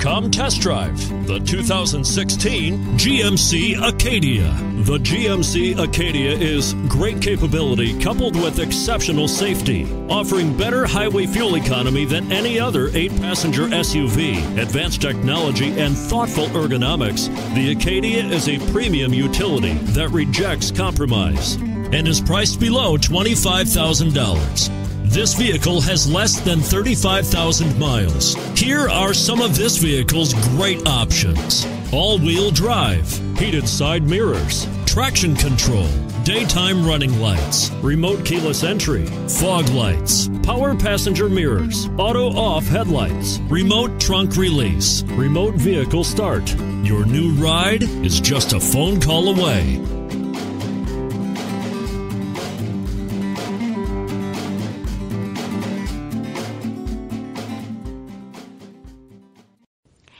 Come test drive the 2016 GMC Acadia. The GMC Acadia is great capability coupled with exceptional safety, offering better highway fuel economy than any other 8-passenger SUV. Advanced technology and thoughtful ergonomics, the Acadia is a premium utility that rejects compromise and is priced below $25,000. This vehicle has less than 35,000 miles. Here are some of this vehicle's great options: all-wheel drive, heated side mirrors, traction control, daytime running lights, remote keyless entry, fog lights, power passenger mirrors, auto-off headlights, remote trunk release, remote vehicle start. Your new ride is just a phone call away.